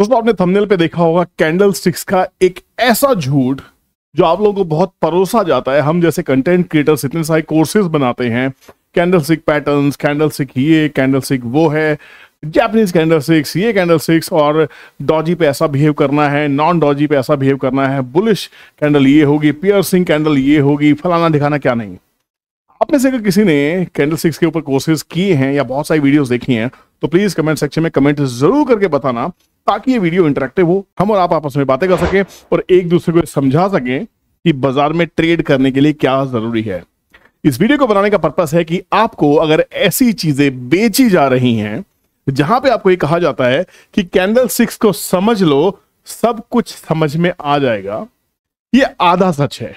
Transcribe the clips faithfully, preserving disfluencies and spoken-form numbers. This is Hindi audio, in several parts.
दोस्तों आपने थंबनेल पे देखा होगा कैंडल स्टिक्स का एक ऐसा झूठ जो आप लोगों को बहुत परोसा जाता है। हम जैसे कंटेंट क्रिएटर्स इतने सारे कोर्सेज बनाते हैं, candle stick patterns, candle stick ये, कैंडल स्टिक वो है, जापानीज कैंडल स्टिक्स ये कैंडल स्टिक्स, और डॉजी पे ऐसा बिहेव करना है, नॉन डॉजी पे ऐसा बिहेव करना है, बुलिश कैंडल ये होगी, पियर्सिंग कैंडल ये होगी, फलाना दिखाना क्या नहीं। आप में से अगर किसी ने कैंडल स्टिक्स के ऊपर कोर्सेज किए हैं या बहुत सारी वीडियोस देखी हैं तो प्लीज कमेंट सेक्शन में कमेंट जरूर करके बताना, ताकि ये वीडियो इंटरेक्टिव हो, हम और आप आपस में बातें कर सकें और एक दूसरे को समझा सकें कि बाजार में ट्रेड करने के लिए क्या जरूरी है। इस वीडियो को बनाने का पर्पस है कि आपको अगर ऐसी चीजें बेची जा रही हैं जहां पे आपको ये कहा जाता है कि कैंडल स्टिक्स को समझ लो सब कुछ समझ में आ जाएगा, ये आधा सच है।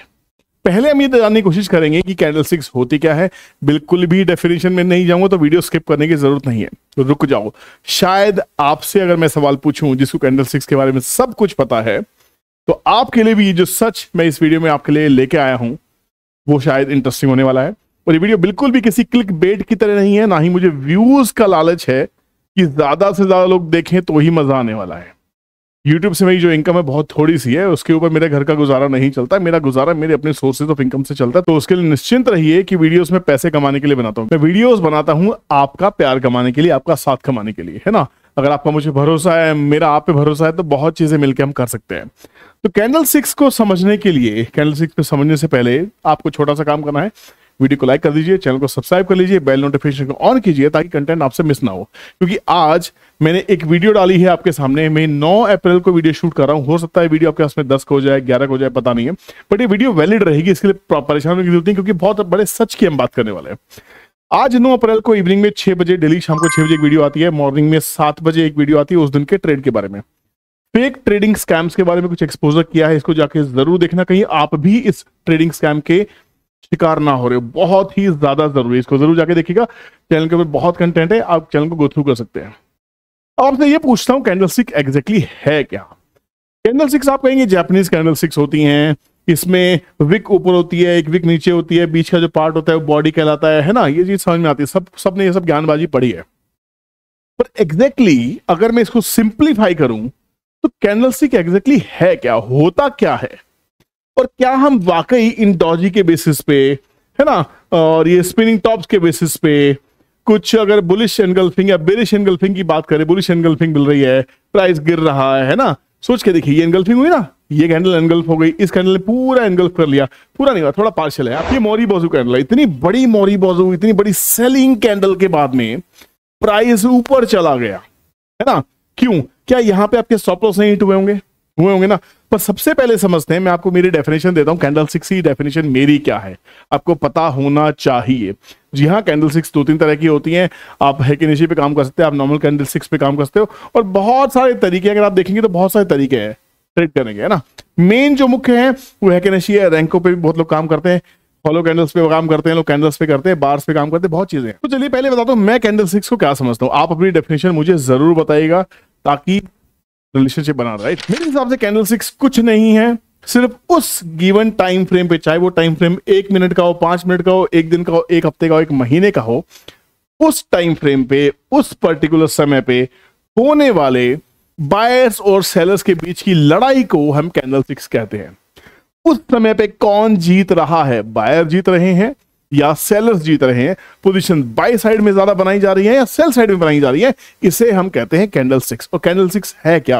पहले हम ये जानने की कोशिश करेंगे कि कैंडल स्टिक्स होती क्या है। बिल्कुल भी डेफिनेशन में नहीं जाऊंगा तो वीडियो स्किप करने की जरूरत नहीं है, तो रुक जाओ। शायद आपसे अगर मैं सवाल पूछूं जिसको कैंडल स्टिक्स के बारे में सब कुछ पता है, तो आपके लिए भी ये जो सच मैं इस वीडियो में आपके लिए लेके आया हूं वो शायद इंटरेस्टिंग होने वाला है। और ये वीडियो बिल्कुल भी किसी क्लिक बेट की तरह नहीं है, ना ही मुझे व्यूज का लालच है कि ज्यादा से ज्यादा लोग देखें तो ही मजा आने वाला है। YouTube से मेरी जो इनकम है बहुत थोड़ी सी है, उसके ऊपर मेरे घर का गुजारा नहीं चलता। मेरा गुजारा मेरे अपने सोर्सेज ऑफ इनकम से चलता है, तो उसके लिए निश्चिंत रहिए कि वीडियोस में पैसे कमाने के लिए बनाता हूँ। मैं वीडियोस बनाता हूँ आपका प्यार कमाने के लिए, आपका साथ कमाने के लिए, है ना। अगर आपका मुझे भरोसा है, मेरा आप पे भरोसा है, तो बहुत चीजें मिलकर हम कर सकते हैं। तो कैंडल स्टिक्स को समझने के लिए, कैंडल स्टिक्स को समझने से पहले आपको छोटा सा काम करना है। वीडियो को लाइक कर दीजिए, चैनल को सब्सक्राइब कर लीजिए, बेल नोटिफिकेशन को ऑन कीजिए ताकि कंटेंट आपसे मिस ना हो। क्योंकि आज मैंने एक वीडियो डाली है आपके सामने, मैं नौ अप्रैल को वीडियो शूट कर रहा हूं। हो सकता है वीडियो आपके पास में दस को हो जाए, ग्यारह को हो जाए, पता नहीं है, बट ये वीडियो वैलिड रहेगी, इसके लिए परेशान होने की जरूरत नहीं, क्योंकि बहुत बड़े सच की हम बात करने वाले हैं। आज नौ अप्रैल को इवनिंग में छह बजे, डेली शाम को छह बजे एक वीडियो आती है, मॉर्निंग में सात बजे एक वीडियो आती है उस दिन के ट्रेड के बारे में, फेक ट्रेडिंग स्कैम्स के बारे में कुछ एक्सपोजर किया है। इसको जाके जरूर देखना, कहीं आप भी इस ट्रेडिंग स्कैम के शिकार ना हो रहे हो, बहुत ही ज्यादा जरूरी, इसको जरूर जाके देखिएगा। चैनल के ऊपर बहुत कंटेंट है, आप चैनल को गो थ्रू कर सकते हैं। अब आपसे ये पूछता हूं कैंडलस्टिक एग्जैक्टली है क्या। कैंडलस्टिक्स आप कहेंगे जापानीज कैंडलस्टिक्स होती हैं, इसमें विक ऊपर होती है, एक विक नीचे होती है, बीच का जो पार्ट होता है वो बॉडी कहलाता है, है ना। ये चीज समझ में आती है, सब सबने ये सब ज्ञानबाजी पढ़ी है। पर एग्जैक्टली exactly, अगर मैं इसको सिंप्लीफाई करूं तो कैंडलस्टिक एग्जैक्टली है क्या, होता क्या है, और क्या हम वाकई इन डॉजी के बेसिस पे, है ना, और ये स्पिनिंग टॉप्स के बेसिस पे कुछ, अगर बुलिश एनगल्फिंग या बेरिश एनगल्फिंग की बात करें, बुलिश एनगल्फिंग मिल रही है, प्राइस गिर रहा है, है ना। सोच के देखिए, ये एनगल्फिंग हुई ना, ये कैंडल एनगल्फ हो गई, इस कैंडल ने पूरा एनगल्फ कर लिया, पूरा नहीं हुआ, थोड़ा पार्शियल है। आप ये मोरी बाजू कैंडल है, इतनी बड़ी मोरी बाजू, इतनी बड़ी सेलिंग कैंडल के बाद में प्राइस ऊपर चला गया, है ना। क्यों, क्या यहाँ पे आपके स्टॉप लॉस नहीं हिट हुए होंगे, हुए होंगे ना। पर सबसे पहले समझते हैं, मैं आपको मेरी डेफिनेशन देता हूं, कैंडल स्टिक्स की डेफिनेशन मेरी क्या है आपको पता होना चाहिए। जी हाँ, कैंडल स्टिक्स दो तीन तरह की होती हैं, आप हेकिनेशी पे काम कर सकते हैं, आप नॉर्मल कैंडल स्टिक्स पे काम कर सकते हो, और बहुत सारे तरीके, अगर आप देखेंगे तो बहुत सारे तरीके हैं ट्रेड करने के, है ना। मेन जो मुख्य है वो हेकिनेशी है, रैंको पे भी बहुत लोग काम करते हैं, फॉलो कैंडल्स पे काम करते हैं लोग, कैंडल्स पे करते हैं, बार्स पे काम करते हैं, बहुत चीजें। तो चलिए पहले बताता हूँ मैं कैंडल स्टिक्स को क्या समझता हूँ, आप अपनी डेफिनेशन मुझे जरूर बताइएगा ताकि रिलेशनशिप बना रहा है। मेरे हिसाब से कैंडल स्टिक्स कुछ नहीं है, सिर्फ उस गिवन टाइम फ्रेम पे, चाहे वो टाइम फ्रेम एक मिनट का हो, पांच मिनट का हो, एक दिन का हो, एक हफ्ते का हो, एक महीने का हो, उस टाइम फ्रेम पे, उस पर्टिकुलर समय पे होने वाले बायर्स और सेलर्स के बीच की लड़ाई को हम कैंडल स्टिक्स कहते हैं। उस समय पे कौन जीत रहा है, बायर जीत रहे हैं या सेलर्स जीत रहे हैं, पोजीशन बाय साइड में ज्यादा बनाई जा रही है या सेल साइड में बनाई जा रही है, इसे हम कहते हैं कैंडल स्टिक्स। और कैंडल स्टिक्स है क्या,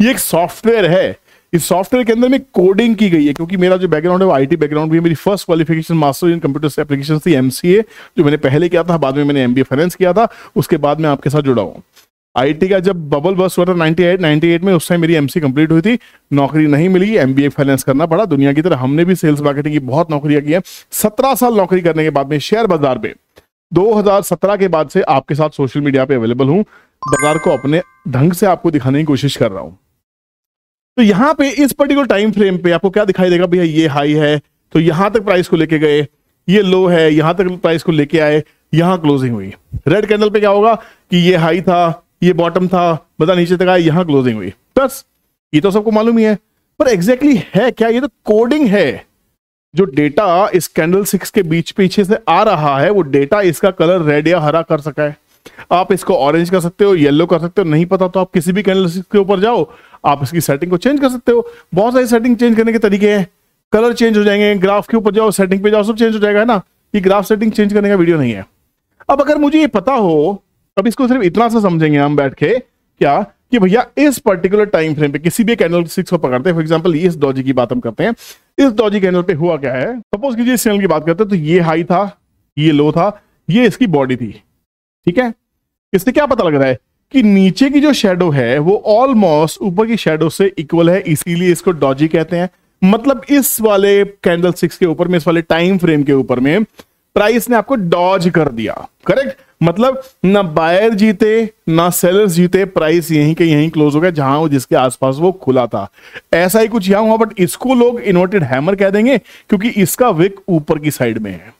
ये एक सॉफ्टवेयर है, इस सॉफ्टवेयर के अंदर में कोडिंग की गई है। क्योंकि मेरा जो बैकग्राउंड है वो आईटी बैकग्राउंड भी है, मेरी first qualification master in computer application थी, एमसीए, जो मैंने पहले किया था, बाद में मैंने एमबीए फाइनेंस किया था, उसके बाद मैं आपके साथ जुड़ा हूँ। आईटी का जब बबल बस्ट हुआ था नाइनटी एट में, उस टाइम मेरी एमसी कंप्लीट हुई थी, नौकरी नहीं मिली, एमबीए फाइनेंस करना पड़ा। दुनिया की तरह हमने भी सेल्स मार्केटिंग की बहुत नौकरियां की है। सत्रह साल नौकरी करने के बाद में शेयर बाजार पे दो हज़ार सत्रह के बाद से आपके साथ सोशल मीडिया पे अवेलेबल हूं, बाजार को अपने ढंग से आपको दिखाने की कोशिश कर रहा हूं। तो यहाँ पे इस पर्टिकुलर टाइम फ्रेम पे आपको क्या दिखाई देगा, भैया ये हाई है तो यहां तक प्राइस को लेके गए, ये लो है यहां तक प्राइस को लेके आए, यहां क्लोजिंग हुई। रेड कैंडल पे क्या होगा कि ये हाई था, ये बॉटम था, बता नीचे तक आया, यहां क्लोजिंग हुई, बस। ये तो सबको मालूम ही है, पर एग्जैक्टली है क्या, ये तो कोडिंग है। जो डेटा इस कैंडल स्टिक्स के बीच पीछे से आ रहा है वो डेटा इसका कलर रेड या हरा कर सका है, आप इसको ऑरेंज कर सकते हो, येलो कर सकते हो, नहीं पता तो आप किसी भी कैंडलस्टिक्स के ऊपर जाओ, आप इसकी सेटिंग को चेंज कर सकते हो। बहुत सारी सेटिंग चेंज करने के तरीके हैं, कलर चेंज हो जाएंगे, ग्राफ के ऊपर जाओ, सेटिंग पे जाओ, सब चेंज हो जाएगा, है ना। ये ग्राफ सेटिंग चेंज करने का वीडियो नहीं है। अब अगर मुझे ये पता हो तब इसको सिर्फ इतना सा समझेंगे हम बैठ के, क्या कि भैया इस पर्टिकुलर टाइम फ्रेम पे किसी भी कैंडलस्टिक्स को पकड़ते हैं, फॉर एग्जांपल इस डॉजी की बात हम करते हैं, इस डॉजी कैंडल पे हुआ क्या है, सपोज कीजिए इस कैंडल की बात करते हैं, तो ये हाई था, ये लो था, ये इसकी बॉडी थी, ठीक है। इससे क्या पता लग रहा है कि नीचे की जो शेडो है वो ऑलमोस्ट ऊपर की शेडो से इक्वल है, इसीलिए इसको डॉजी कहते हैं। मतलब इस वाले कैंडलस्टिक्स के ऊपर में, इस वाले टाइम फ्रेम के ऊपर में प्राइस ने आपको डॉज कर दिया, करेक्ट। मतलब ना बायर जीते ना सेलर्स जीते, प्राइस यहीं के यहीं क्लोज हो गया जहां जिसके आसपास वो खुला था। ऐसा ही कुछ यहां हुआ, बट इसको लोग इन्वर्टेड हैमर कह देंगे क्योंकि इसका विक ऊपर की साइड में है।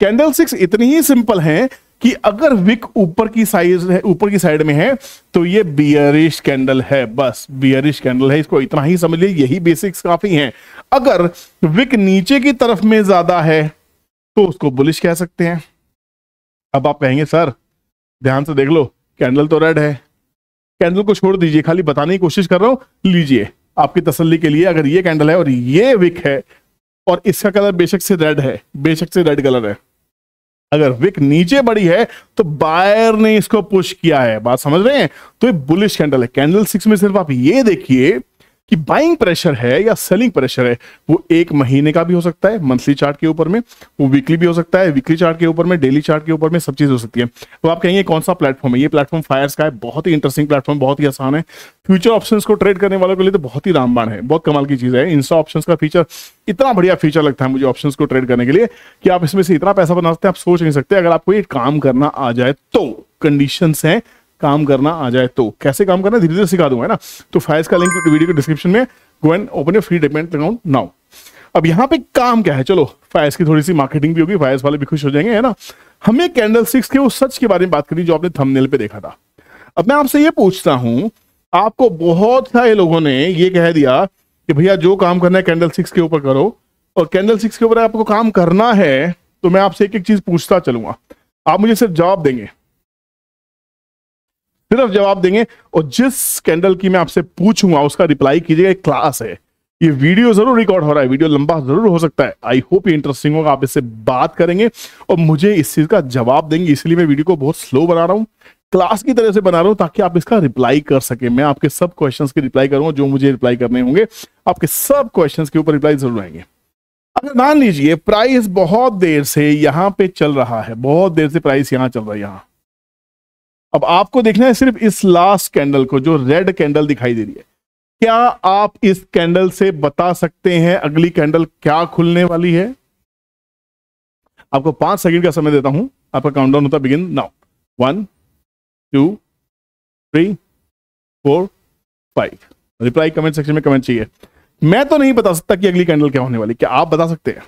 कैंडलस्टिक्स इतनी ही सिंपल है कि अगर विक ऊपर की साइज है, ऊपर की साइड में है, तो ये बियरिश कैंडल है, बस बियरिश कैंडल है, इसको इतना ही समझ लीजिए, यही बेसिक्स काफी हैं। अगर विक नीचे की तरफ में ज्यादा है तो उसको बुलिश कह सकते हैं। अब आप कहेंगे सर ध्यान से देख लो, कैंडल तो रेड है, कैंडल को छोड़ दीजिए, खाली बताने की कोशिश कर रहा हूं, लीजिए आपकी तसल्ली के लिए। अगर ये कैंडल है और ये विक है और इसका कलर बेशक से रेड है, बेशक से रेड कलर है, अगर विक नीचे बड़ी है तो बायर ने इसको पुश किया है, बात समझ रहे हैं, तो ये बुलिश कैंडल है। कैंडलस्टिक्स में सिर्फ आप ये देखिए कि बाइंग प्रेशर है या सेलिंग प्रेशर है, वो एक महीने का भी हो सकता है मंथली चार्ट के ऊपर में, वो वीकली भी हो सकता है, वीकली चार्ट के ऊपर में, डेली चार्ट के ऊपर में, सब चीज हो सकती है। तो आप कहेंगे कौन सा प्लेटफॉर्म है, ये प्लेटफॉर्म फायर्स का है, बहुत ही इंटरेस्टिंग प्लेटफॉर्म, बहुत ही आसान है, फ्यूचर ऑप्शंस को ट्रेड करने वालों के लिए तो बहुत ही रामबाण है, बहुत कमाल की चीज है। इंस्टा ऑप्शंस का फीचर इतना बढ़िया फीचर लगता है मुझे ऑप्शंस को ट्रेड करने के लिए कि आप इसमें से इतना पैसा बना सकते हैं आप सोच नहीं सकते, अगर आपको ये काम करना आ जाए तो। कंडीशंस हैं, काम करना आ जाए तो, कैसे काम करना धीरे धीरे सिखा दूंगा, है ना। तो फायर्स का लिंक वीडियो के डिस्क्रिप्शन में, go and open your free dependent account now. अब यहाँ पे काम क्या है, चलो फायर्स की थोड़ी सी मार्केटिंग भी होगी, फायर्स वाले भी खुश हो जाएंगे, है ना। हमें कैंडलस्टिक्स के उस सच के बारे में बात करी जो आपने थंबनेल पे देखा था। अब मैं आपसे ये पूछता हूं, आपको बहुत सारे लोगों ने ये कह दिया कि भैया जो काम करना है कैंडलस्टिक्स के ऊपर करो, और कैंडलस्टिक्स के ऊपर आपको काम करना है, तो मैं आपसे एक एक चीज पूछता चलूंगा, आप मुझे सिर्फ जवाब देंगे, सिर्फ जवाब देंगे, और जिस कैंडल की मैं आपसे पूछूंगा उसका रिप्लाई कीजिएगा। क्लास है, ये वीडियो जरूर रिकॉर्ड हो रहा है, वीडियो लंबा जरूर हो सकता है, आई होप ये इंटरेस्टिंग होगा, आप इससे बात करेंगे और मुझे इस चीज का जवाब देंगे, इसलिए मैं वीडियो को बहुत स्लो बना रहा हूँ, क्लास की तरह से बना रहा हूँ, ताकि आप इसका रिप्लाई कर सके। मैं आपके सब क्वेश्चंस के रिप्लाई करूंगा जो मुझे रिप्लाई करने होंगे, आपके सब क्वेश्चंस के ऊपर रिप्लाई जरूर आएंगे। अगर मान लीजिए प्राइस बहुत देर से यहाँ पे चल रहा है, बहुत देर से प्राइस यहाँ चल रहा है, यहाँ अब आपको देखना है सिर्फ इस लास्ट कैंडल को जो रेड कैंडल दिखाई दे रही है, क्या आप इस कैंडल से बता सकते हैं अगली कैंडल क्या खुलने वाली है? आपको पांच सेकंड का समय देता हूं, आपका काउंटडाउन होता है, begin now, one two three four five. Reply comment section में कमेंट चाहिए। मैं तो नहीं बता सकता कि अगली कैंडल क्या होने वाली, क्या आप बता सकते हैं?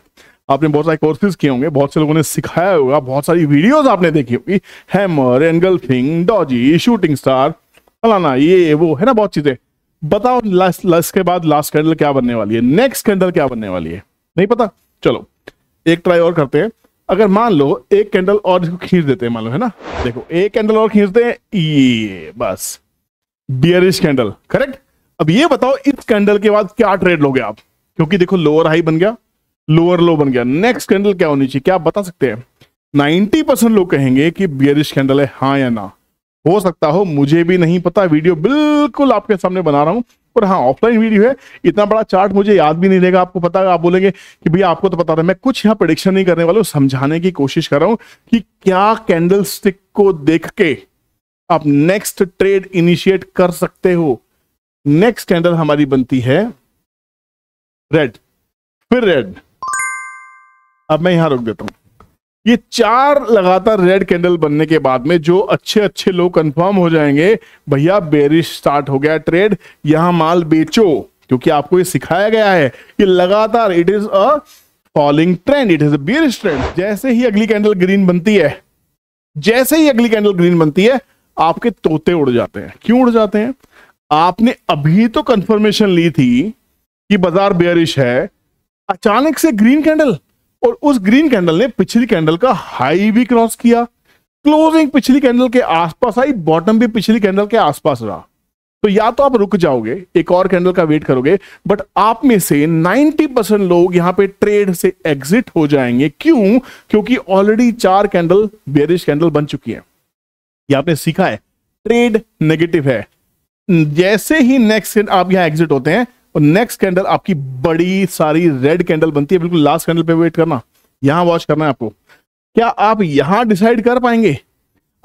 आपने बहुत सारे कोर्सेज किए होंगे, बहुत से लोगों ने सिखाया होगा, बहुत सारी वीडियोस आपने देखी होगी, hammer, engulfing, doji, shooting star, फलाना, ये वो, है ना, बहुत चीजें। बताओ लास्ट लास्ट के बाद लास्ट कैंडल क्या बनने वाली है, नेक्स्ट कैंडल क्या बनने वाली है? नहीं पता, चलो एक ट्राई और करते हैं। अगर मान लो एक कैंडल और इसको खींच देते हैं, मान लो, है ना, देखो एक कैंडल और खींचते हैं, ये बस बियरिश कैंडल, करेक्ट। अब ये बताओ इस कैंडल के बाद क्या ट्रेड लोगे आप, क्योंकि देखो लोअर हाई बन गया, लोअर लो बन गया, नेक्स्ट कैंडल क्या होनी चाहिए, क्या आप बता सकते हैं? नब्बे परसेंट लोग कहेंगे कि बियरिश कैंडल है, हाँ या ना। हो सकता हो, मुझे भी नहीं पता, वीडियो बिल्कुल आपके सामने बना रहा हूं, और हाँ ऑफलाइन वीडियो है, इतना बड़ा चार्ट मुझे याद भी नहीं रहेगा, आपको पता है, आप बोलेंगे कि भैया आपको तो पता था। मैं कुछ यहाँ प्रेडिक्शन नहीं करने वाला हूँ, समझाने की कोशिश कर रहा हूँ कि क्या कैंडल स्टिक को देख के आप नेक्स्ट ट्रेड इनिशिएट कर सकते हो। नेक्स्ट कैंडल हमारी बनती है रेड, फिर रेड। अब मैं यहां रोक देता हूं। ये चार लगातार रेड कैंडल बनने के बाद में जो अच्छे अच्छे लोग कंफर्म हो जाएंगे, भैया बेरिश स्टार्ट हो गया ट्रेड, यहां माल बेचो, क्योंकि आपको ये सिखाया गया है कि लगातार it is a falling trend, it is a bearish trend. जैसे ही अगली कैंडल ग्रीन बनती है, जैसे ही अगली कैंडल ग्रीन बनती है, आपके तोते उड़ जाते हैं। क्यों उड़ जाते हैं? आपने अभी तो कंफर्मेशन ली थी कि बाजार बेरिश है, अचानक से ग्रीन कैंडल, और उस ग्रीन कैंडल ने पिछली कैंडल का हाई भी क्रॉस किया, क्लोजिंग पिछली कैंडल के आसपास आई, बॉटम भी पिछली कैंडल के आसपास रहा, तो या तो आप रुक जाओगे, एक और कैंडल का वेट करोगे, बट आप में से नब्बे परसेंट लोग यहां पे ट्रेड से एग्जिट हो जाएंगे। क्यों? क्योंकि ऑलरेडी चार कैंडल बेयरिश कैंडल बन चुकी है। ये आपने सीखा है, ट्रेड नेगेटिव है। जैसे ही नेक्स्ट आप यहां एग्जिट होते हैं और नेक्स्ट कैंडल आपकी बड़ी सारी रेड कैंडल बनती है, बिल्कुल लास्ट कैंडल पे वेट करना, यहां वॉच करना है आपको। क्या आप यहां डिसाइड कर पाएंगे?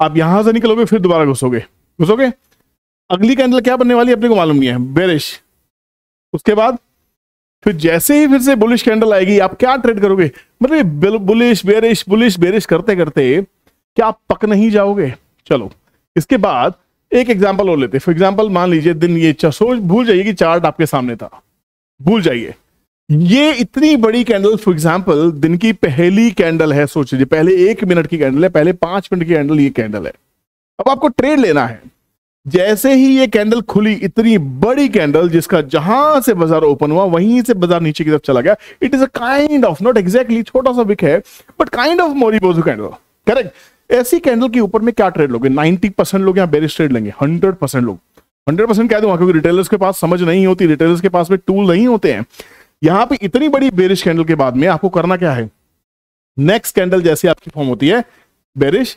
आप यहां से निकलोगे फिर दोबारा घुसोगे घुसोगे अगली कैंडल क्या बनने वाली है अपने को मालूम नहीं है, बेरिश। उसके बाद फिर जैसे ही फिर से बुलिश कैंडल आएगी, आप क्या ट्रेड करोगे? मतलब बुलिश बेरिश बुलिश बेरिश करते करते क्या आप पक नहीं जाओगे? चलो इसके बाद एक एग्जाम्पल और लेते हैं। फॉर एग्जाम्पल मान लीजिए दिन ये सोच भूल जाइए कि चार्ट आपके सामने था, भूल जाइए ये इतनी बड़ी कैंडल। फॉर एग्जाम्पल दिन की पहली कैंडल है, सोच लीजिए पहले एक मिनट की कैंडल है, पहले पांच मिनट की कैंडल ये कैंडल है। अब आपको ट्रेड लेना है। जैसे ही ये कैंडल खुली, इतनी बड़ी कैंडल जिसका जहां से बाजार ओपन हुआ वहीं से बाजार नीचे की तरफ चला गया। It is a kind of, not exactly, छोटा सा विक है but kind of marubozu candle, correct. ऐसी कैंडल के ऊपर में क्या ट्रेड लोगे? नब्बे परसेंट लोग यहाँ बेरिश ट्रेड लेंगे, सौ परसेंट लोग। सौ परसेंट कह दूंगा क्योंकि रिटेलर्स के पास समझ नहीं होती, रिटेलर्स के पास में टूल नहीं होते हैं। यहाँ पे इतनी बड़ी बेरिश कैंडल के बाद में आपको करना क्या है? नेक्स्ट कैंडल जैसे आपकी फॉर्म होती है, bearish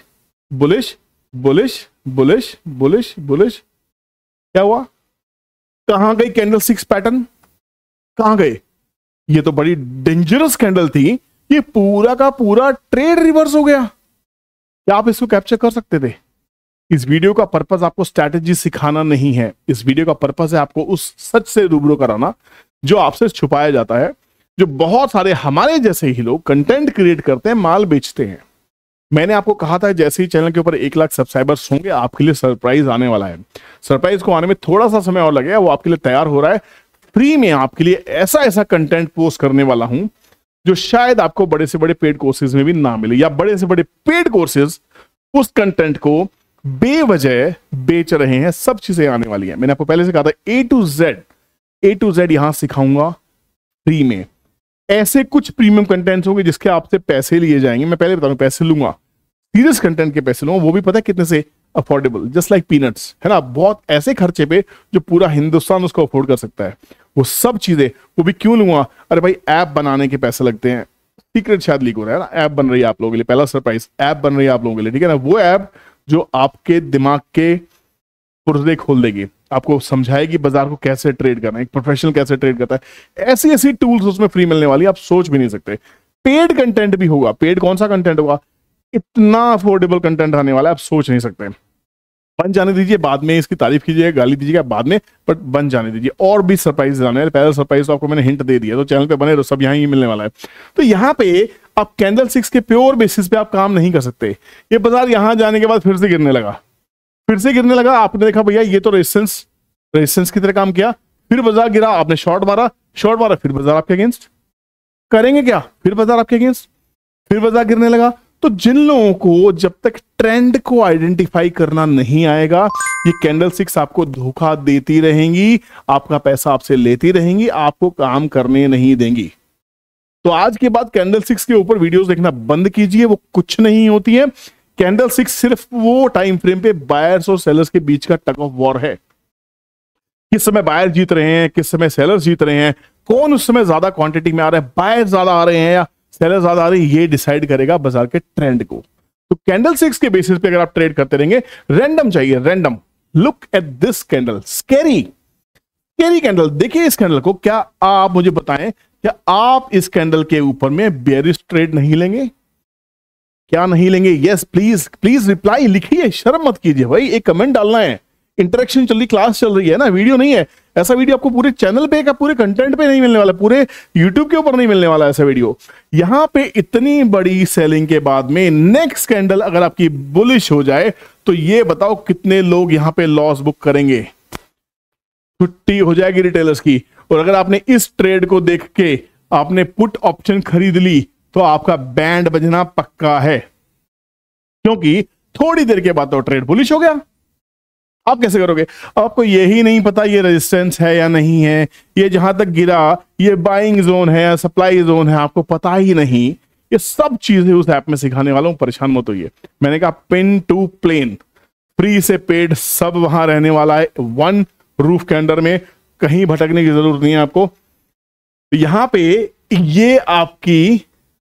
bullish bullish bullish bullish bullish, क्या हुआ? कहां गई कैंडल सिक्स पैटर्न? कहां गए? ये तो बड़ी डेंजरस कैंडल थी, ये पूरा का पूरा ट्रेड रिवर्स हो गया। क्या आप इसको कैप्चर कर सकते थे? इस वीडियो का पर्पस आपको स्ट्रैटेजी सिखाना नहीं है, इस वीडियो का पर्पस है आपको उस सच से रूबरू कराना जो आपसे छुपाया जाता है, जो बहुत सारे हमारे जैसे ही लोग कंटेंट क्रिएट करते हैं, माल बेचते हैं। मैंने आपको कहा था जैसे ही चैनल के ऊपर एक लाख सब्सक्राइबर्स होंगे आपके लिए सरप्राइज आने वाला है। सरप्राइज को आने में थोड़ा सा समय और लगेगा, वो आपके लिए तैयार हो रहा है। फ्री में आपके लिए ऐसा ऐसा कंटेंट पोस्ट करने वाला हूं जो शायद आपको बड़े से बड़े पेड कोर्सेज में भी ना मिले, या बड़े से बड़े पेड कोर्सेज उस कंटेंट को बेवजह बेच रहे हैं। सब चीजें आने वाली है, मैंने आपको पहले से कहा था, A to Z A to Z यहां सिखाऊंगा फ्री में। ऐसे कुछ प्रीमियम कंटेंट्स होंगे जिसके आपसे पैसे लिए जाएंगे, मैं पहले बताऊं पैसे लूंगा, सीरियस कंटेंट के पैसे लूंगा, वो भी पता है कितने से, अफोर्डेबल, जस्ट लाइक पीनट्स, है ना। बहुत ऐसे खर्चे पे जो पूरा हिंदुस्तान उसको अफोर्ड कर सकता है, वो सब चीजें, वो भी क्यों लूंगा? अरे भाई ऐप बनाने के पैसे लगते हैं, सीक्रेट शायद लीक हो रहा है ना, ऐप बन रही है आप लोगों के लिए, पहला सरप्राइज ऐप बन रही है आप लोगों के लिए, ठीक है ना। वो ऐप जो आपके दिमाग के पुर्जे खोल देगी, आपको समझाएगी बाजार को कैसे ट्रेड करना है, एक प्रोफेशनल कैसे ट्रेड करता है। ऐसी ऐसी टूल्स उसमें फ्री मिलने वाली, आप सोच भी नहीं सकते। पेड कंटेंट भी होगा, पेड कौन सा कंटेंट होगा? इतना अफोर्डेबल कंटेंट आने वाला है आप सोच नहीं सकते। बन जाने दीजिए, बाद में इसकी तारीफ कीजिएगा, गाली दीजिएगा बाद में, बट बन जाने दीजिए। और भी सरप्राइज आने वाले, पहला सरप्राइज तो आपको मैंने हिंट दे दिया, तो चैनल पे बने रहो, सब यहाँ ही मिलने वाला है। तो यहाँ पे आप कैंडल सिक्स के प्योर बेसिस पे आप काम नहीं कर सकते। ये बाजार यहाँ जाने के बाद फिर से गिरने लगा, फिर से गिरने लगा। आपने देखा भैया ये तो रेजिस्टेंस रेजिस्टेंस की तरह काम किया, फिर बाजार गिरा, आपने शॉर्ट मारा, शॉर्ट मारा फिर बाजार आपके अगेंस्ट, करेंगे क्या? फिर बाजार आपके अगेंस्ट, फिर बाजार गिरने लगा। तो जिन लोगों को जब तक ट्रेंड को आइडेंटिफाई करना नहीं आएगा, ये कैंडल सिक्स आपको धोखा देती रहेंगी, आपका पैसा आपसे लेती रहेंगी, आपको काम करने नहीं देंगी। तो आज के बाद कैंडल सिक्स के ऊपर वीडियोस देखना बंद कीजिए, वो कुछ नहीं होती है। कैंडल सिक्स सिर्फ वो टाइम फ्रेम पे बायर्स और सेलर्स के बीच का टग ऑफ वॉर है। किस समय बायर जीत रहे हैं, किस समय सेलर्स जीत रहे हैं, कौन उस समय ज्यादा क्वांटिटी में आ रहा है, बायर ज्यादा आ रहे हैं या सेलर ज्यादा आ रही, ये डिसाइड करेगा बाजार के ट्रेंड को। तो कैंडल सिक्स के बेसिस पे अगर आप ट्रेड करते रहेंगे, रैंडम चाहिए, random. Look at this candle, scary scary candle, देखिए इस कैंडल को। क्या आप मुझे बताएं, क्या आप इस कैंडल के ऊपर में बेयरिश ट्रेड नहीं लेंगे? क्या नहीं लेंगे? यस प्लीज प्लीज रिप्लाई लिखिए, शर्म मत कीजिए भाई, एक कमेंट डालना है। इंटरेक्शन चल रही, क्लास चल रही है ना, वीडियो नहीं है। ऐसा वीडियो आपको पूरे चैनल पे का, पूरे कंटेंट पे नहीं मिलने वाला, पूरे यूट्यूब के ऊपर नहीं मिलने वाला ऐसा वीडियो। यहाँ पे इतनी बड़ी सेलिंग के बाद में नेक्स्ट कैंडल अगर आपकी बुलिश हो जाए तो ये बताओ कितने लोग यहाँ पे लॉस बुक करेंगे? छुट्टी हो जाएगी रिटेलर्स की। और अगर आपने इस ट्रेड को देख के आपने पुट ऑप्शन खरीद ली तो आपका बैंड बजना पक्का है, क्योंकि थोड़ी देर के बाद तो ट्रेड बुलिश हो गया। आप कैसे करोगे? आपको यही नहीं पता ये रेजिस्टेंस है या नहीं है, ये जहां तक गिरा ये बाइंग जोन है या सप्लाई जोन है, आपको पता ही नहीं। ये सब चीजें उस ऐप में सिखाने वाला हूँ, परेशान मत होइए। मैंने कहा पिन टू प्लेन, फ्री से पेड सब वहां रहने वाला है, वन रूफ के अंडर में, कहीं भटकने की जरूरत नहीं है आपको। यहां पे ये आपकी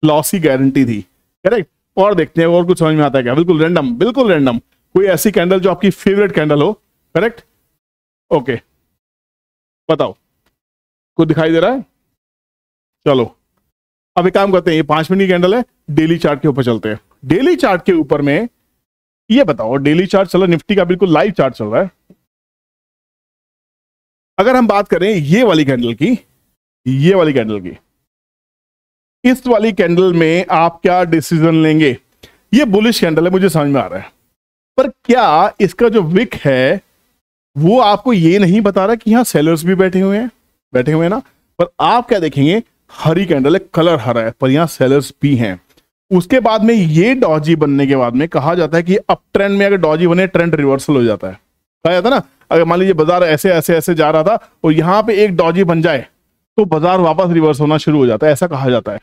लॉसी गारंटी थी, करेक्ट। और देखते हैं और कुछ समझ में आता है क्या। बिल्कुल रैंडम, बिल्कुल रैंडम, कोई ऐसी कैंडल जो आपकी फेवरेट कैंडल हो, करेक्ट। ओके, बताओ कुछ दिखाई दे रहा है? चलो अब एक काम करते हैं, ये पांच मिनट की कैंडल है, डेली चार्ट के ऊपर चलते हैं। डेली चार्ट के ऊपर में ये बताओ, डेली चार्ट चलो निफ्टी का बिल्कुल लाइव चार्ट चल रहा है। अगर हम बात करें ये वाली कैंडल की, ये वाली कैंडल की, इस वाली कैंडल में आप क्या डिसीजन लेंगे? ये बुलिश कैंडल है, मुझे समझ में आ रहा है, पर क्या इसका जो विक है वो आपको ये नहीं बता रहा कि यहाँ सेलर्स भी बैठे हुए हैं, बैठे हुए हैं ना। पर आप क्या देखेंगे, हरी कैंडल है, कलर हरा है, पर यहाँ सेलर्स भी हैं। उसके बाद में ये डॉजी बनने के बाद में कहा जाता है कि अप ट्रेंड में अगर डॉजी बने ट्रेंड रिवर्सल हो जाता है, कहा जाता है ना। अगर मान लीजिए बाजार ऐसे ऐसे ऐसे जा रहा था और यहाँ पे एक डॉजी बन जाए तो बाजार वापस रिवर्स होना शुरू हो जाता है, ऐसा कहा जाता है।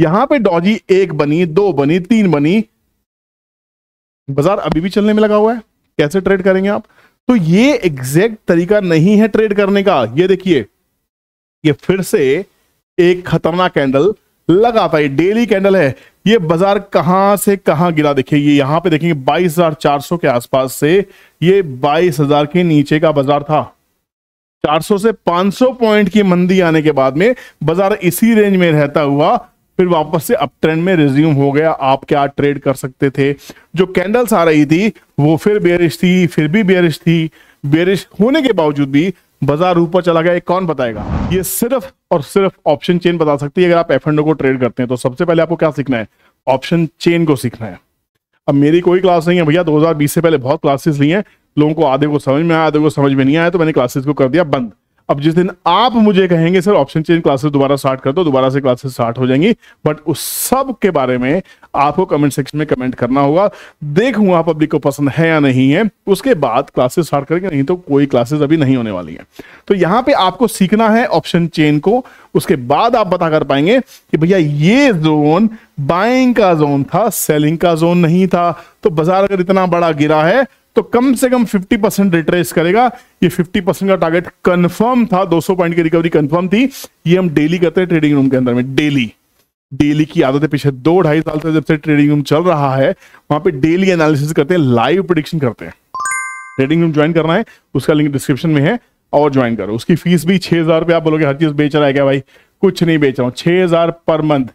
यहाँ पे डॉजी एक बनी, दो बनी, तीन बनी, बाजार अभी भी चलने में लगा हुआ है। कैसे ट्रेड करेंगे आप? तो ये एग्जैक्ट तरीका नहीं है ट्रेड करने का। ये देखिए, ये फिर से एक खतरनाक कैंडल लगातार, ये डेली कैंडल है, ये बाजार कहां से कहां गिरा। देखिए ये यहां पे देखेंगे बाईस हज़ार चार सौ के आसपास से, ये बाईस हज़ार के नीचे का बाजार था। चार सौ से पाँच सौ पॉइंट की मंदी आने के बाद में बाजार इसी रेंज में रहता हुआ फिर वापस से अप ट्रेंड में रिज्यूम हो गया। आप क्या ट्रेड कर सकते थे? जो कैंडल्स आ रही थी वो फिर बेयरिश थी, फिर भी बेयरिश थी, बेयरिश होने के बावजूद भी बाजार ऊपर चला गया। ये कौन बताएगा? ये सिर्फ और सिर्फ ऑप्शन चेन बता सकती है। अगर आप एफ एंड ओ को ट्रेड करते हैं तो सबसे पहले आपको क्या सीखना है? ऑप्शन चेन को सीखना है। अब मेरी कोई क्लास नहीं है भैया, दो हज़ार बीस से पहले बहुत क्लासेस ली हैं, लोगों को आधे को समझ में आया, आधे को समझ में नहीं आया, तो मैंने क्लासेस को कर दिया बंद। अब जिस दिन आप मुझे कहेंगे सर ऑप्शन चेन क्लासेस दोबारा स्टार्ट कर दो, दोबारा से क्लासेस स्टार्ट हो जाएंगी, बट उस सब के बारे में आपको कमेंट सेक्शन में कमेंट करना होगा। देखूंगा पब्लिक को पसंद है या नहीं है, उसके बाद क्लासेस स्टार्ट करेंगे, नहीं तो कोई क्लासेस अभी नहीं होने वाली है। तो यहाँ पे आपको सीखना है ऑप्शन चेन को, उसके बाद आप बता कर पाएंगे कि भैया ये जोन बाइंग का जोन था, सेलिंग का जोन नहीं था। तो बाजार अगर इतना बड़ा गिरा है तो कम से कम फिफ्टी परसेंट रिट्रेस करेगा। ये फिफ्टी परसेंट का टारगेट कंफर्म था, दो सौ पॉइंट की रिकवरी कंफर्म थी। ये हम डेली करते हैं ट्रेडिंग रूम के अंदर में, डेली डेली की आदत है, पिछले दो ढाई साल से जब से ट्रेडिंग रूम चल रहा है वहां पे डेली एनालिसिस करते हैं, लाइव प्रेडिक्शन करते हैं। ट्रेडिंग रूम ज्वाइन करना है, उसका लिंक डिस्क्रिप्शन में है, और ज्वाइन करो। उसकी फीस भी छह हजार रुपये। आप बोलोगे हर चीज बेच रहा है क्या? भाई कुछ नहीं बेच रहा हूँ, छह हजार पर मंथ।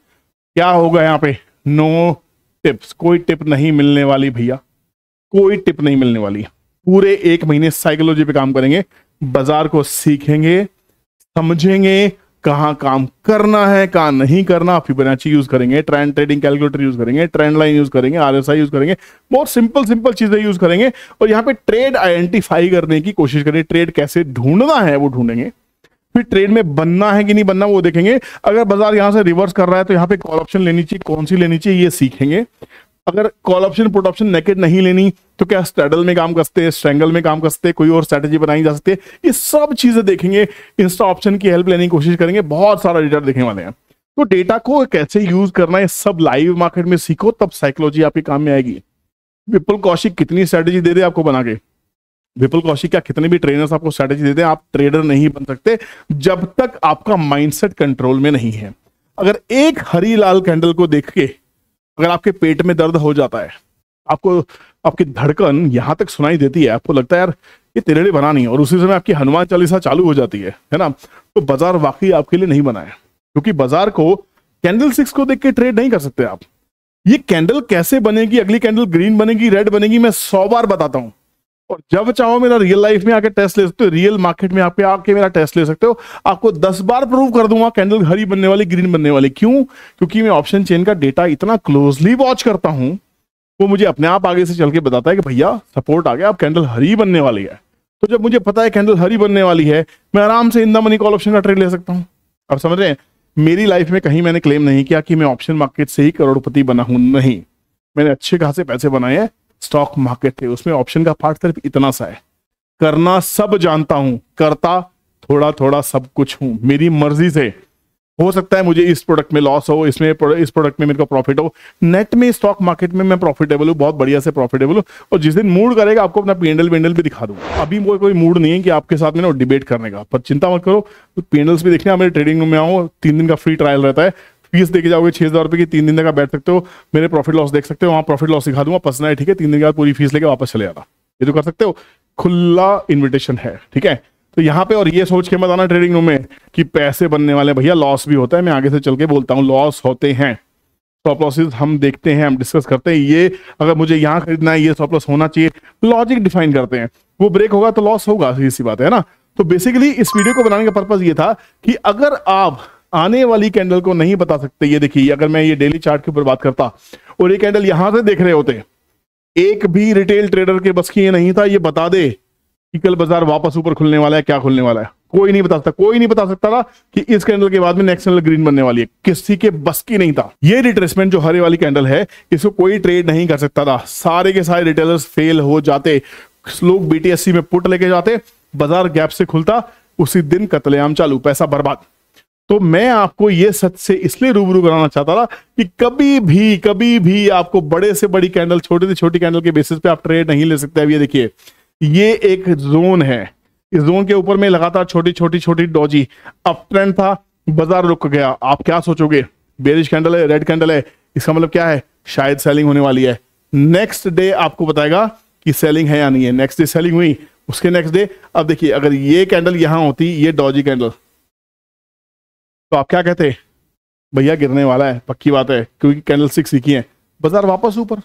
क्या होगा यहाँ पे? नो टिप्स, कोई टिप नहीं मिलने वाली भैया, कोई टिप नहीं मिलने वाली। पूरे एक महीने साइकोलॉजी पे काम करेंगे, बाजार को सीखेंगे, समझेंगे कहाँ काम करना है, कहाँ नहीं करना। फिबोनाची यूज करेंगे, ट्रेंड ट्रेडिंग कैलकुलेटर यूज करेंगे, ट्रेंड लाइन यूज करेंगे, आरएसआई यूज करेंगे, बहुत सिंपल सिंपल चीजें यूज करेंगे। और यहाँ पे ट्रेड आइडेंटिफाई करने की कोशिश करें, ट्रेड कैसे ढूंढना है वो ढूंढेंगे, फिर ट्रेड में बनना है कि नहीं बनना वो देखेंगे। अगर बाजार यहाँ से रिवर्स कर रहा है तो यहाँ पे कॉल ऑप्शन लेनी चाहिए, कौन सी लेनी चाहिए ये सीखेंगे। अगर call option put option naked नहीं लेनी तो क्या स्ट्रैडल में काम करते हैं, स्ट्रैंगल में काम करते हैं, कोई और स्ट्रैटेजी बनाई जा सकती है, ये सब चीजें देखेंगे। इंस्टा ऑप्शन की हेल्प लेने की कोशिश करेंगे, बहुत सारा डेटा देखने वाले हैं। तो डेटा को कैसे यूज करना है सब लाइव मार्केट में सीखो, तब साइकोलॉजी आपके काम में आएगी। विपुल कौशिक कितनी स्ट्रैटेजी दे दे आपको बना के, विपुल कौशिक क्या कितने भी ट्रेनर्स आपको स्ट्रैटेजी दे दे, आप ट्रेडर नहीं बन सकते जब तक आपका माइंडसेट कंट्रोल में नहीं है। अगर एक हरी लाल कैंडल को देख के अगर आपके पेट में दर्द हो जाता है, आपको आपकी धड़कन यहाँ तक सुनाई देती है, आपको लगता है यार ये तिरड़ी बना नहीं, और उसी समय आपकी हनुमान चालीसा चालू हो जाती है, है ना, तो बाजार वाकई आपके लिए नहीं बना है। क्योंकि बाजार को कैंडल सिक्स को देख के ट्रेड नहीं कर सकते आप। ये कैंडल कैसे बनेगी, अगली कैंडल ग्रीन बनेगी, रेड बनेगी, मैं सौ बार बताता हूँ। और जब चाहो मेरा रियल लाइफ में आके टेस्ट ले सकते हो, रियल मार्केट में आप आके मेरा टेस्ट ले सकते हो। आपको दस बार प्रूव कर दूंगा कैंडल हरी बनने वाली, ग्रीन बनने वाली। क्यों? क्योंकि मैं ऑप्शन चेन का डेटा इतना क्लोजली वॉच करता हूं, वो मुझे अपने आप आगे से चल के बताता है कि भैया सपोर्ट आ गया, अब कैंडल हरी बनने वाली है। तो जब मुझे पता है कैंडल हरी बनने वाली है, मैं आराम से in the money call option का ट्रेड ले सकता हूँ। आप समझ रहे हैं, मेरी लाइफ में कहीं मैंने क्लेम नहीं किया कि मैं ऑप्शन मार्केट से ही करोड़पति बना हूं, नहीं, मैंने अच्छे खासे पैसे बनाए हैं। स्टॉक मार्केट थे, उसमें ऑप्शन का पार्ट सिर्फ इतना सा है, करना सब जानता हूं, करता थोड़ा थोड़ा सब कुछ हूं, मेरी मर्जी से। हो सकता है मुझे इस प्रोडक्ट में लॉस हो, इसमें इस प्रोडक्ट में मेरे को प्रॉफिट हो, नेट में स्टॉक मार्केट में मैं प्रॉफिटेबल हूँ, बहुत बढ़िया से प्रॉफिटेबल हूँ। और जिस दिन मूड करेगा आपको अपना पीएनएल वेंडल भी दिखा दूंगा। अभी वो कोई मूड नहीं है कि आपके साथ में ना डिबेट करने का, पर चिंता मत करो, पीएनएल्स भी देखना। मेरे ट्रेडिंग रूम में आओ, तीन दिन का फ्री ट्रायल रहता है, फीस देके जाओगे छह हजार रुपये की, तीन दिन तक आप बैठ सकते हो, मेरे प्रॉफिट लॉस देख सकते हो, वहाँ प्रॉफिट लॉस दिखा दूंगा, पसंद है ठीक है, तीन दिन के बाद पूरी फीस लेके वापस चले जाना, ये तो कर सकते हो, खुला इन्विटेशन है ठीक है। तो यहाँ पे और ये सोच के मत आना ट्रेडिंग रूम में कि पैसे बनने वाले, भैया लॉस भी होता है, मैं आगे से चल के बोलता हूँ लॉस होते हैं, स्टॉप लॉसेस हम देखते हैं, हम डिस्कस करते हैं, ये अगर मुझे यहाँ खरीदना है, ये स्टॉप लॉस होना चाहिए, लॉजिक डिफाइन करते हैं, वो ब्रेक होगा तो लॉस होगा, इसी बात है ना। तो बेसिकली इस वीडियो को बनाने का पर्पज ये था कि अगर आप आने वाली कैंडल को नहीं बता सकते, ये देखिए अगर मैं ये डेली चार्ट के ऊपर बात करता और ये कैंडल यहाँ से देख रहे होते, एक भी रिटेल ट्रेडर के बस की ये नहीं था ये बता दे कि कल बाजार वापस ऊपर खुलने वाला है, क्या खुलने वाला है, कोई नहीं बता सकता, कोई नहीं बता सकता था कि इस कैंडल के बाद में नेक्स्ट कैंडल ग्रीन बनने वाली है, किसी के बस की नहीं था। ये रिट्रेसमेंट जो हरे वाली कैंडल है, इसको कोई ट्रेड नहीं कर सकता था, सारे के सारे रिटेलर्स फेल हो जाते, लोग बीटीएससी में पुट लेके जाते, बाजार गैप से खुलता, उसी दिन कतलेआम चालू, पैसा बर्बाद। तो मैं आपको ये सच से इसलिए रूबरू कराना चाहता था कि कभी भी कभी भी आपको बड़े से बड़ी कैंडल, छोटे से छोटी कैंडल के बेसिस पे आप ट्रेड नहीं ले सकते। अब ये देखिए ये एक जोन है, इस जोन के ऊपर में लगातार छोटी छोटी छोटी डॉजी अप ट्रेंड था, बाजार रुक गया, आप क्या सोचोगे, बेरिश कैंडल है, रेड कैंडल है, इसका मतलब क्या है, शायद सेलिंग होने वाली है। नेक्स्ट डे आपको बताएगा कि सेलिंग है या नहीं है, नेक्स्ट डे सेलिंग हुई, उसके नेक्स्ट डे। अब देखिए अगर ये कैंडल यहां होती, ये डॉजी कैंडल, तो आप क्या कहते, भैया गिरने वाला है, पक्की बात है, क्योंकि कैंडल स्टिक्स सीखी है, बाजार वापस ऊपर।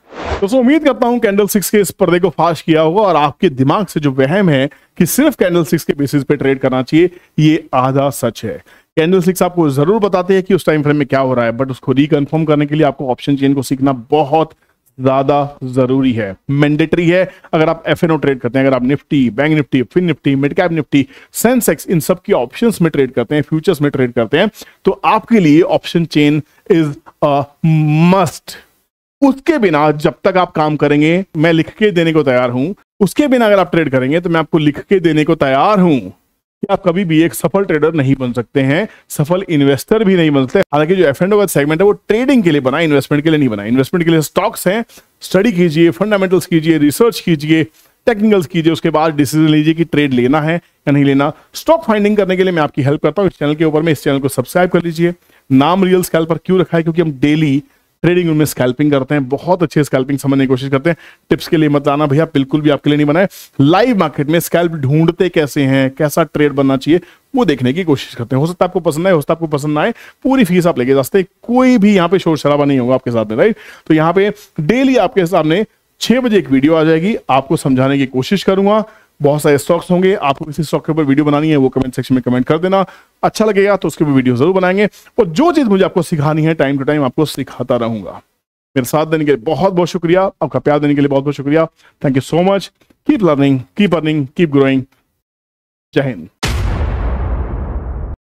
दोस्तों उम्मीद करता हूं कैंडल स्टिक्स के इस पर्दे को फाश किया होगा और आपके दिमाग से जो वहम है कि सिर्फ कैंडल स्टिक्स के बेसिस पे ट्रेड करना चाहिए, ये आधा सच है। कैंडल स्टिक्स आपको जरूर बताते हैं कि उस टाइम फ्रेम में क्या हो रहा है, बट उसको रिकन्फर्म करने के लिए आपको ऑप्शन चेन को सीखना बहुत ज्यादा जरूरी है, मैंडेटरी है। अगर आप एफ एन ओ ट्रेड करते हैं, अगर आप Nifty, bank Nifty, fin Nifty, mid cap Nifty, Sensex, इन सब की ऑप्शंस में ट्रेड करते हैं, फ्यूचर्स में ट्रेड करते हैं, तो आपके लिए option chain is a must. उसके बिना जब तक आप काम करेंगे, मैं लिख के देने को तैयार हूं, उसके बिना अगर आप ट्रेड करेंगे तो मैं आपको लिख के देने को तैयार हूं कि आप कभी भी एक सफल ट्रेडर नहीं बन सकते हैं, सफल इन्वेस्टर भी नहीं बन सकते। हालांकि जो एफ एंड ओ का सेगमेंट है वो ट्रेडिंग के लिए बना, इन्वेस्टमेंट के लिए नहीं बना। इन्वेस्टमेंट के लिए स्टॉक्स हैं, स्टडी कीजिए, फंडामेंटल्स कीजिए, रिसर्च कीजिए, टेक्निकल्स कीजिए, उसके बाद डिसीजन लीजिए कि ट्रेड लेना है या नहीं लेना। स्टॉक फाइंडिंग करने के लिए मैं आपकी हेल्प करता हूँ इस चैनल के ऊपर में। इस चैनल को सब्सक्राइब कर लीजिए। नाम रियल स्कैल्पर क्यों रखा है, क्योंकि हम डेली ट्रेडिंग में स्कैल्पिंग करते हैं, बहुत अच्छे स्कैल्पिंग समझने की कोशिश करते हैं। टिप्स के लिए मत आना भैया, बिल्कुल भी आपके लिए नहीं बनाए। लाइव मार्केट में स्कैल्प ढूंढते कैसे हैं, कैसा ट्रेड बनना चाहिए, वो देखने की कोशिश करते हैं। हो सकता है आपको पसंद आए, हो सकता है आपको पसंद ना आए। पूरी फीस आप लेके जा सकते हैं, कोई भी यहाँ पे शोर शराबा नहीं होगा आपके साथ में, राइट। तो यहाँ पे डेली आपके सामने छह बजे एक वीडियो आ जाएगी, आपको समझाने की कोशिश करूंगा। बहुत सारे स्टॉक्स होंगे, आपको किसी स्टॉक के ऊपर वीडियो बनानी है वो कमेंट सेक्शन में कमेंट कर देना, अच्छा लगेगा तो उसके भी वीडियो जरूर बनाएंगे। और जो चीज मुझे आपको सिखानी है टाइम टू टाइम आपको सिखाता रहूंगा। मेरे साथ देने के लिए बहुत बहुत शुक्रिया, आपका प्यार देने के लिए बहुत बहुत शुक्रिया। Thank you so much. Keep learning, keep earning, keep growing. जय हिंद।